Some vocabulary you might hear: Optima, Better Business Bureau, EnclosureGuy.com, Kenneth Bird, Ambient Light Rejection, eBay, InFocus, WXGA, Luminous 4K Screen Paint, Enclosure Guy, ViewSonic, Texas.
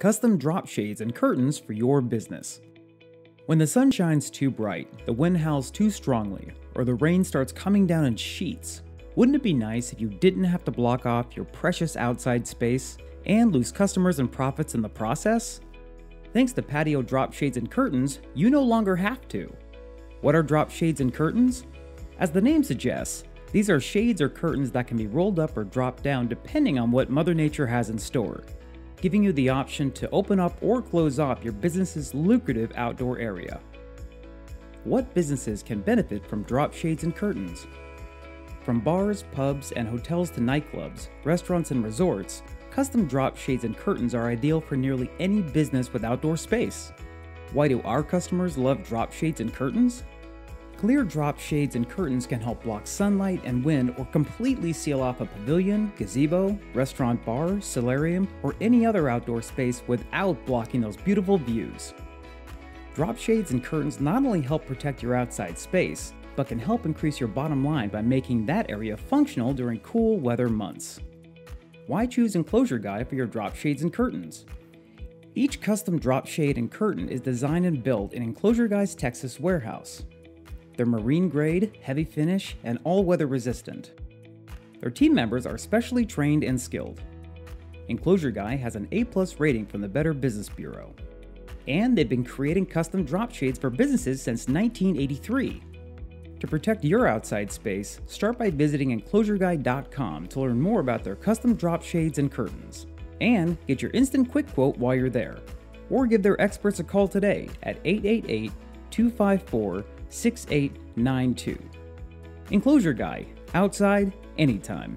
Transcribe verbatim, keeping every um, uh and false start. custom drop shades and curtains for your business. When the sun shines too bright, the wind howls too strongly, or the rain starts coming down in sheets, wouldn't it be nice if you didn't have to block off your precious outside space and lose customers and profits in the process? Thanks to patio drop shades and curtains, you no longer have to. What are drop shades and curtains? As the name suggests, these are shades or curtains that can be rolled up or dropped down depending on what Mother Nature has in store, giving you the option to open up or close off your business's lucrative outdoor area. What businesses can benefit from drop shades and curtains? From bars, pubs, and hotels to nightclubs, restaurants, and resorts, custom drop shades and curtains are ideal for nearly any business with outdoor space. Why do our customers love drop shades and curtains? Clear drop shades and curtains can help block sunlight and wind or completely seal off a pavilion, gazebo, restaurant bar, solarium, or any other outdoor space without blocking those beautiful views. Drop shades and curtains not only help protect your outside space, but can help increase your bottom line by making that area functional during cool weather months. Why choose Enclosure Guy for your drop shades and curtains? Each custom drop shade and curtain is designed and built in Enclosure Guy's Texas warehouse. They're marine grade, heavy finish, and all-weather resistant. Their team members are specially trained and skilled. Enclosure Guy has an A plus rating from the Better Business Bureau. And they've been creating custom drop shades for businesses since nineteen eighty-three. To protect your outside space, start by visiting Enclosure Guy dot com to learn more about their custom drop shades and curtains. And get your instant quick quote while you're there. Or give their experts a call today at eight eight eight, two five four, six eight nine two. Enclosure Guy, outside anytime.